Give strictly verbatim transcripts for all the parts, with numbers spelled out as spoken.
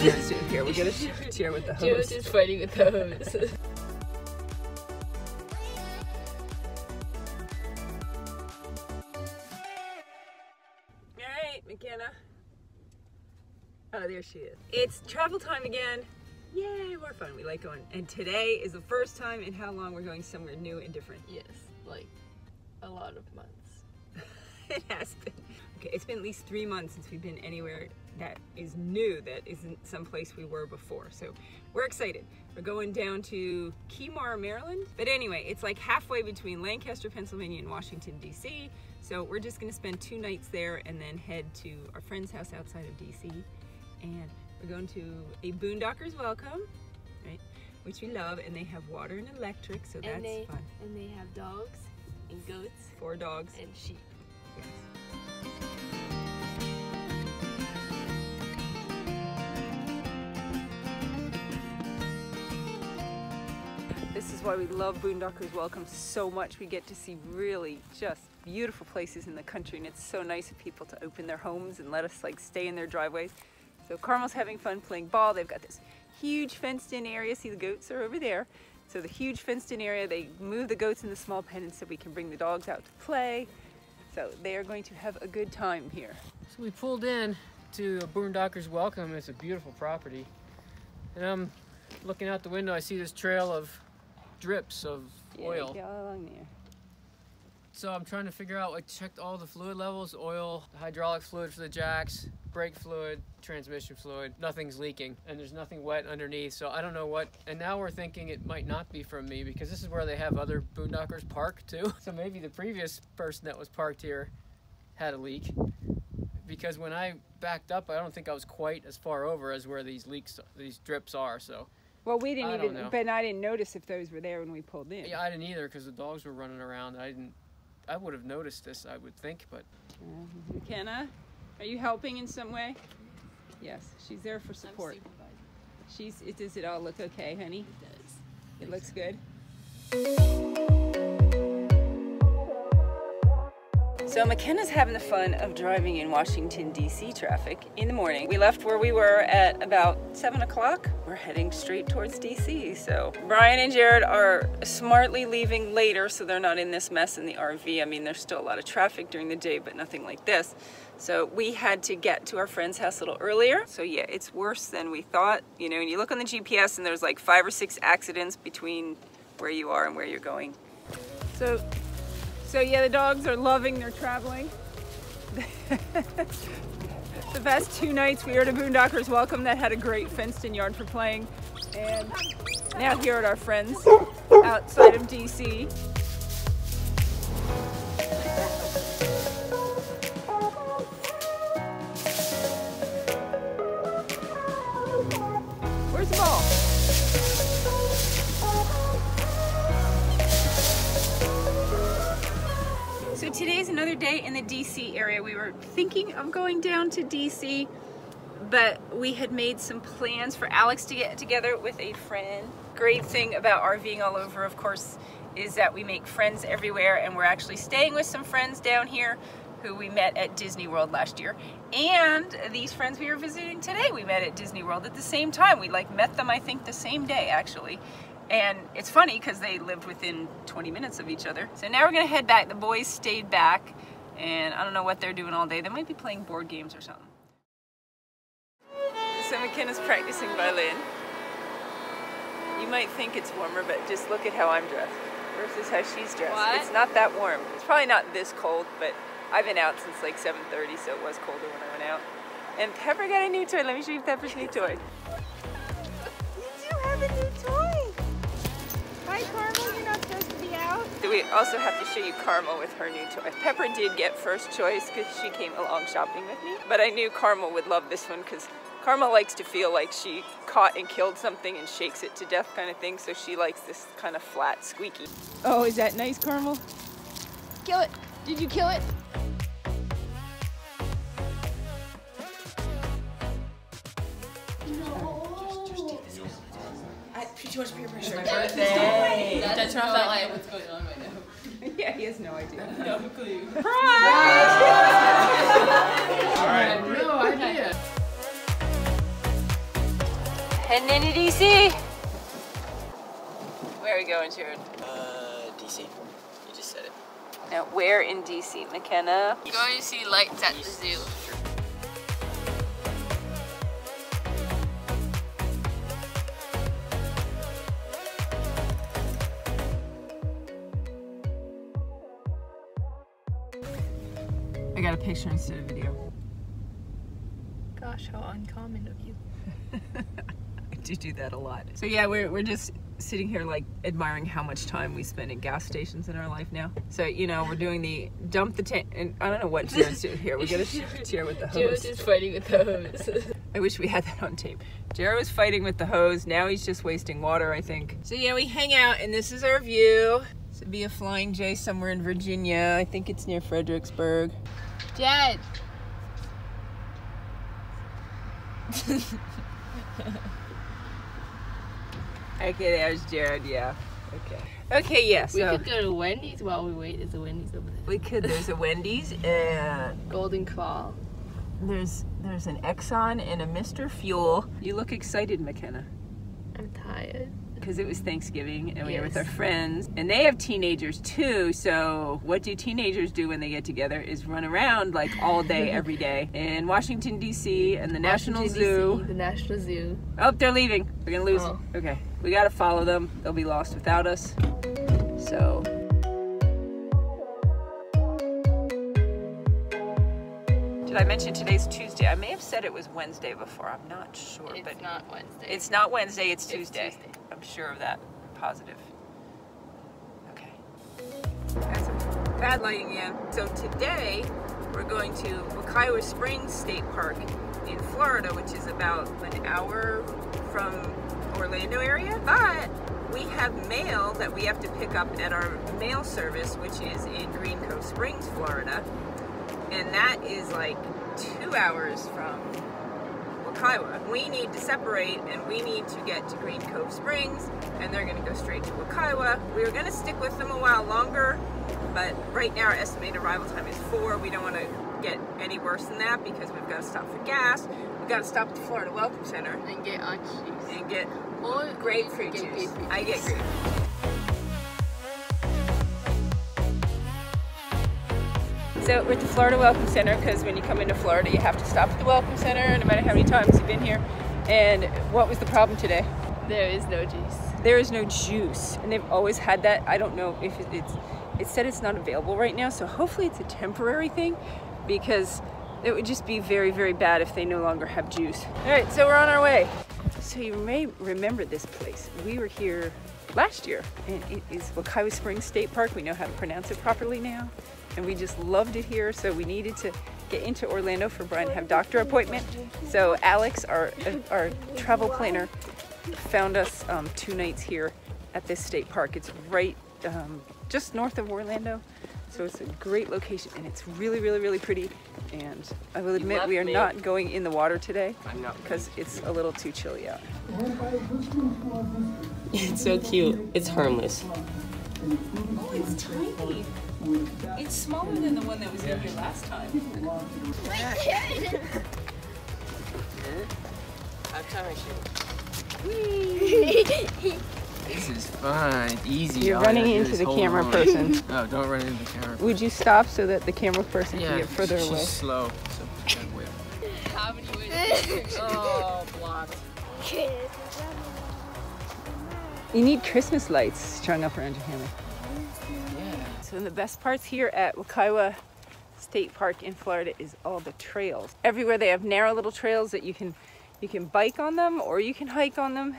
Just here, we're gonna cheer with the hose. Joe's just fighting with the hose. Alright, McKenna. Oh, there she is. It's travel time again. Yay, more fun. We like going. And today is the first time in how long we're going somewhere new and different. Yes, like a lot of months. It has been. Okay, it's been at least three months since we've been anywhere that is new, that isn't someplace we were before. So we're excited. We're going down to Kemar, Maryland. But anyway, it's like halfway between Lancaster, Pennsylvania and Washington, D C. So we're just gonna spend two nights there and then head to our friend's house outside of D C. And we're going to a Boondockers Welcome, right? Which we love, and they have water and electric, so that's and they, fun. And they have dogs and goats. Four dogs. And sheep. Yes. This is why we love Boondockers Welcome so much. We get to see really just beautiful places in the country, and it's so nice of people to open their homes and let us like stay in their driveways. So Carmel's having fun playing ball. They've got this huge fenced in area. See, the goats are over there. So the huge fenced in area, they move the goats in the small pen and so we can bring the dogs out to play. So they are going to have a good time here. So we pulled in to Boondockers Welcome. It's a beautiful property. And I'm looking out the window, I see this trail of drips of yeah, oil. Yeah, all along there. So I'm trying to figure out, like, checked all the fluid levels, oil, hydraulic fluid for the jacks, brake fluid, transmission fluid. Nothing's leaking and there's nothing wet underneath, so I don't know what. And now we're thinking it might not be from me because this is where they have other Boondockers park too. So maybe the previous person that was parked here had a leak, because when I backed up, I don't think I was quite as far over as where these leaks, these drips are, so. Well, we didn't I even, know. But I didn't notice if those were there when we pulled in. Yeah, I didn't either because the dogs were running around. I didn't. I would have noticed this, I would think, but... Uh, McKenna, are you helping in some way? Yes, she's there for support. She's. It, does it all look okay, honey? It does. It looks good? So McKenna's having the fun of driving in Washington, D C traffic in the morning. We left where we were at about seven o'clock. We're heading straight towards D C. So Brian and Jared are smartly leaving later, so they're not in this mess in the R V. I mean, there's still a lot of traffic during the day, but nothing like this. So we had to get to our friend's house a little earlier. So yeah, it's worse than we thought. You know, and you look on the G P S and there's like five or six accidents between where you are and where you're going. So. So yeah, the dogs are loving their traveling. The past two nights we were at a Boondockers Welcome that had a great fenced-in yard for playing. And now here at our friends outside of D C. Where's the ball? So today's another day in the D C area. We were thinking of going down to D C, but we had made some plans for Alex to get together with a friend. Great thing about RVing all over, of course, is that we make friends everywhere, and we're actually staying with some friends down here who we met at Disney World last year. And these friends we were visiting today we met at Disney World at the same time. We like met them, I think, the same day actually. And it's funny because they lived within twenty minutes of each other. So now we're gonna head back. The boys stayed back and I don't know what they're doing all day. They might be playing board games or something. So McKenna's practicing violin. You might think it's warmer, but just look at how I'm dressed versus how she's dressed. What? It's not that warm. It's probably not this cold, but I've been out since like seven thirty, so it was colder when I went out. And Pepper got a new toy. Let me show you Pepper's new toy. You do have a new toy. Hi, Carmel, you're not supposed to be out. So we also have to show you Carmel with her new toy. Pepper did get first choice because she came along shopping with me. But I knew Carmel would love this one because Carmel likes to feel like she caught and killed something and shakes it to death kind of thing. So she likes this kind of flat squeaky. Oh, is that nice, Carmel? Kill it. Did you kill it? Too much peer pressure. It's my birthday. That's not that light. What's going on right now? Yeah, he has no idea. No clue. Surprise! All right. No idea. Into D C. Where are we going, Jared? Uh, D C. You just said it. Now, where in D C, McKenna? We're going to see lights at the zoo. I got a picture instead of video. Gosh, how uncommon of you. I do do that a lot. So yeah, we're, we're just sitting here like admiring how much time we spend in gas stations in our life now. So, you know, we're doing the dump the tank, and I don't know what Jared's doing here. We got a shift here with the hose. Jared's just fighting with the hose. I wish we had that on tape. Jared was fighting with the hose. Now he's just wasting water, I think. So yeah, we hang out and this is our view. This would be a flying J somewhere in Virginia. I think it's near Fredericksburg. Dad. Okay, there's Jared, yeah. Okay. Okay, yeah, so. We could go to Wendy's while we wait. There's a Wendy's over there. We could. There's a Wendy's and... Golden Claw. There's there's an Exxon and a Mister Fuel. You look excited, McKenna. I'm tired. Because it was Thanksgiving and we yes. were with our friends. And they have teenagers too, so what do teenagers do when they get together is run around like all day, every day. In Washington, D C and the National Zoo. The National Zoo. Oh, they're leaving. We're gonna lose oh. them. Okay, we gotta follow them. They'll be lost without us, so. Did I mention today's Tuesday? I may have said it was Wednesday before, I'm not sure. It's but not Wednesday. It's not Wednesday, it's, it's Tuesday. Tuesday. I'm sure of that, positive. Okay. That's a bad lighting again. So today, we're going to Wekiwa Springs State Park in Florida, which is about an hour from Orlando area, but we have mail that we have to pick up at our mail service, which is in Green Cove Springs, Florida. And that is like two hours from Wekiwa. We need to separate and we need to get to Green Cove Springs and they're gonna go straight to Wekiwa. We were gonna stick with them a while longer, but right now our estimated arrival time is four. We don't wanna get any worse than that because we've gotta stop for gas. We've gotta stop at the Florida Welcome Center. And get orange juice. And get or grapefruit get juice. Grapefruit I get grapefruit juice. So we're at the Florida Welcome Center because when you come into Florida, you have to stop at the Welcome Center, no matter how many times you've been here. And what was the problem today? There is no juice. There is no juice, and they've always had that. I don't know if it's, it said it's not available right now, so hopefully it's a temporary thing because it would just be very, very bad if they no longer have juice. All right, so we're on our way. So you may remember this place. We were here last year, and it is Wekiwa Springs State Park. We know how to pronounce it properly now. And we just loved it here, so we needed to get into Orlando for Brian to have doctor appointment. So Alex, our our travel planner, found us um, two nights here at this state park. It's right um, just north of Orlando, so it's a great location, and it's really, really, really pretty. And I will admit we are me. not going in the water today because it's a little too chilly out. It's so cute. It's harmless. Oh, it's tiny. It's smaller than the one that was in here last time. This is fun. Easy. You're running into the camera person. No, don't run into the camera person. Would you stop so that the camera person yeah, can get further she's away? She's slow. So good whip. How many ways? Oh, blocked. You need Christmas lights strung up around your hammock. So the best parts here at Wekiwa State Park in Florida is all the trails. Everywhere they have narrow little trails that you can you can bike on them or you can hike on them.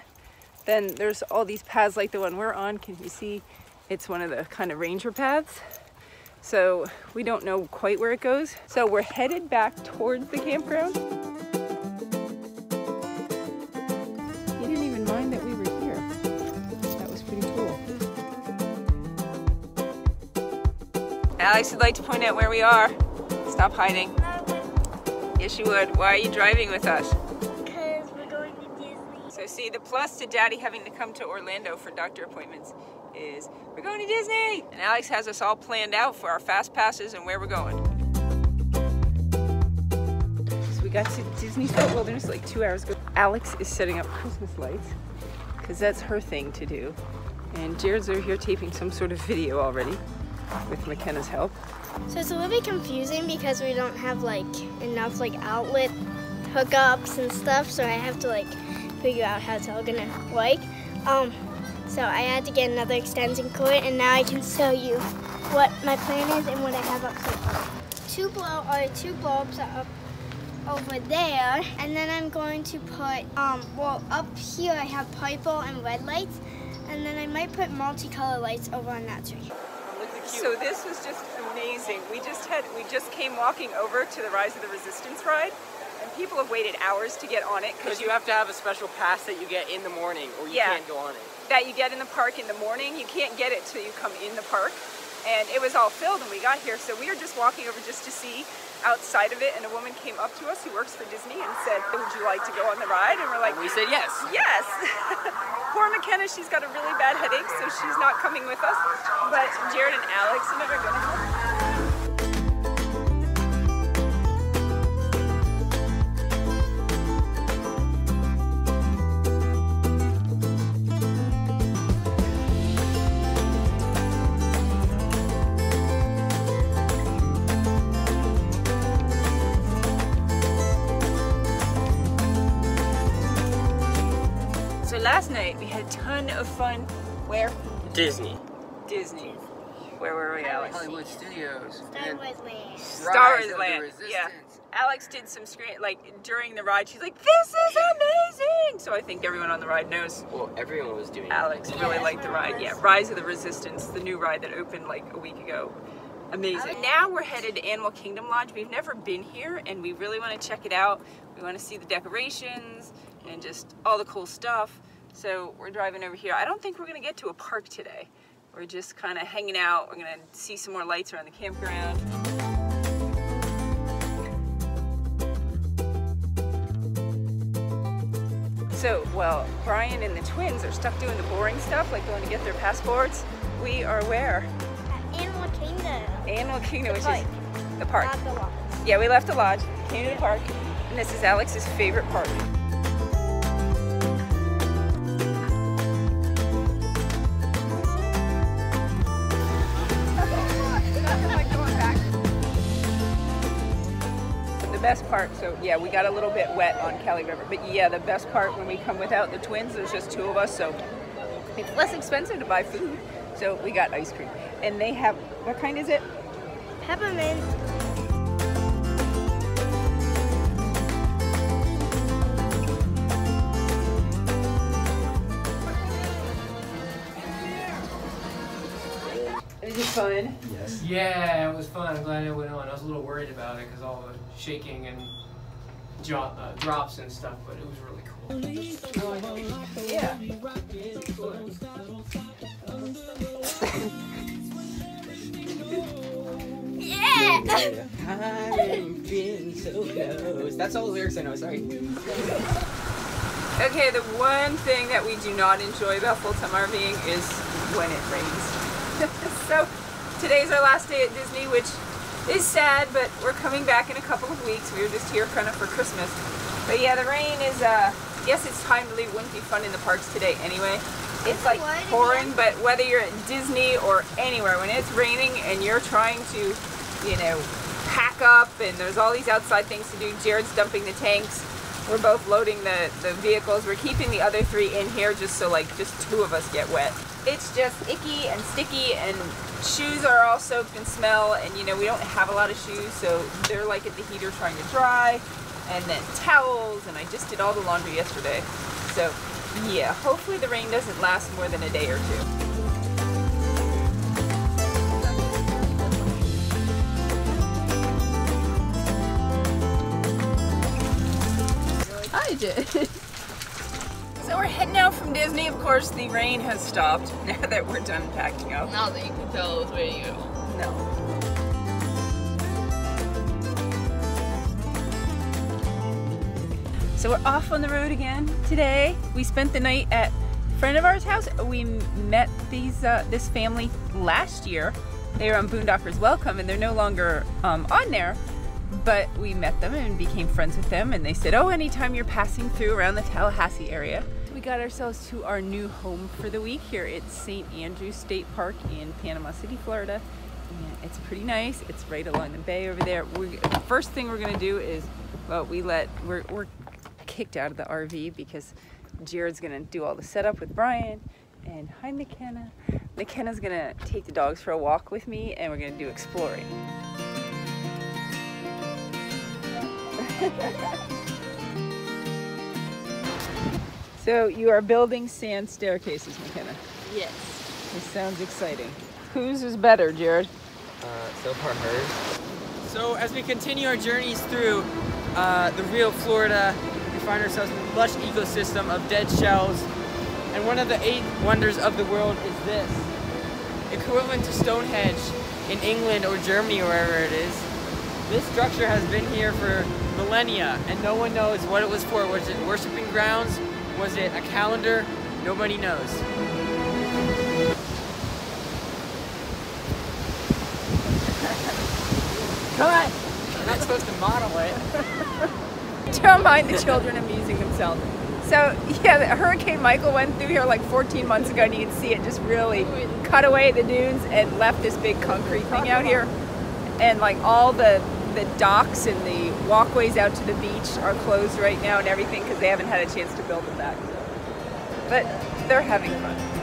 Then there's all these paths like the one we're on. Can you see? It's one of the kind of ranger paths. So we don't know quite where it goes. So we're headed back towards the campground. You didn't even mind that we were here. That was pretty cool. Alex would like to point out where we are. Stop hiding. Yes, you would. Why are you driving with us? Because we're going to Disney. So see, the plus to Daddy having to come to Orlando for doctor appointments is we're going to Disney. And Alex has us all planned out for our fast passes and where we're going. So we got to Disney World Wilderness like two hours ago. Alex is setting up Christmas lights because that's her thing to do. And Jared's over here taping some sort of video already with McKenna's help. So it's a little bit confusing because we don't have like enough like outlet hookups and stuff, so I have to like figure out how it's all gonna work. Um, so I had to get another extension cord, and now I can show you what my plan is and what I have up so far. Two blow or two bulbs are up over there, and then I'm going to put um well up here I have purple and red lights, and then I might put multicolor lights over on that tree. So this was just amazing. We just had we just came walking over to the Rise of the Resistance ride, and people have waited hours to get on it because you have to have a special pass that you get in the morning, or you yeah, can't go on it. That you get in the park in the morning. You can't get it till you come in the park. And it was all filled when we got here, so we were just walking over just to see outside of it, and a woman came up to us who works for Disney and said, would you like to go on the ride? And we're like, and we said yes. Yes. Poor McKenna, she's got a really bad headache, so she's not coming with us, but Jared and Alex and I are going to help. Last night we had a ton of fun. Where? Disney. Disney. Where were we, Alex? Hollywood Studios. Star Wars Land. Star Wars Land. Yeah. Alex did some screen like during the ride. She's like, "This is amazing!" So I think everyone on the ride knows. Well, everyone was doing. Alex it. really yeah, liked the ride. Yeah. Rise of the Resistance, the new ride that opened like a week ago. Amazing. Now we're headed to Animal Kingdom Lodge. We've never been here, and we really want to check it out. We want to see the decorations and just all the cool stuff. So we're driving over here. I don't think we're gonna get to a park today. We're just kind of hanging out. We're gonna see some more lights around the campground. So while Brian and the twins are stuck doing the boring stuff, like going to get their passports, we are where? At Animal Kingdom. Animal Kingdom, the which park. is the park. Not the lodge. Yeah, we left the lodge, came to the park, and this is Alex's favorite park. Best part, so yeah, we got a little bit wet on Cali River, but yeah, the best part when we come without the twins, there's just two of us, so it's less expensive to buy food, so we got ice cream. And they have, what kind is it? Peppermint. Is it fun? Yes. Yeah, it was fun. I'm glad it went on. I was a little worried about it because all the shaking and jaw, uh, drops and stuff, but it was really cool. Yeah. Yeah. I haven't been so close. That's all the lyrics I know. Sorry. Okay, the one thing that we do not enjoy about full-time RVing is when it rains. So today's our last day at Disney, which is sad, but we're coming back in a couple of weeks. We were just here kind of for Christmas. But yeah, the rain is, uh, yes, it's time to leave. It wouldn't be fun in the parks today anyway. It's like pouring, but whether you're at Disney or anywhere, when it's raining and you're trying to, you know, pack up and there's all these outside things to do, Jared's dumping the tanks. We're both loading the, the vehicles. We're keeping the other three in here just so like just two of us get wet. It's just icky and sticky, and shoes are all soaked and smell, and you know, we don't have a lot of shoes, so they're like at the heater trying to dry, and then towels, and I just did all the laundry yesterday. So yeah, hopefully the rain doesn't last more than a day or two. So we're heading out from Disney. Of course, the rain has stopped now that we're done packing up. Now that you can tell it was raining at all. No. So we're off on the road again today. We spent the night at a friend of ours' house. We met these uh, this family last year. They were on Boondockers Welcome, and they're no longer um, on there. But we met them and became friends with them, and they said, oh, anytime you're passing through around the Tallahassee area. We got ourselves to our new home for the week here at Saint Andrew State Park in Panama City, Florida. And it's pretty nice. It's right along the bay over there. We, the first thing we're gonna do is, well, we let, we're, we're kicked out of the R V because Jared's gonna do all the setup with Brian. And hi, McKenna. McKenna's gonna take the dogs for a walk with me, and we're gonna do exploring. So you are building sand staircases, McKenna. Yes. This sounds exciting. Whose is better, Jared? Uh, so far hers. So as we continue our journeys through uh, the real Florida, we find ourselves in a lush ecosystem of dead shells. And one of the eight wonders of the world is this, equivalent to Stonehenge in England or Germany or wherever it is. This structure has been here for millennia, and no one knows what it was for. Was it worshiping grounds? Was it a calendar? Nobody knows. Come on! You're not supposed to model it. Don't mind the children amusing themselves. So yeah, Hurricane Michael went through here like fourteen months ago, and you can see it just really cut away the dunes and left this big concrete thing out here. And like all the, the docks and the walkways out to the beach are closed right now and everything because they haven't had a chance to build them back. But they're having fun.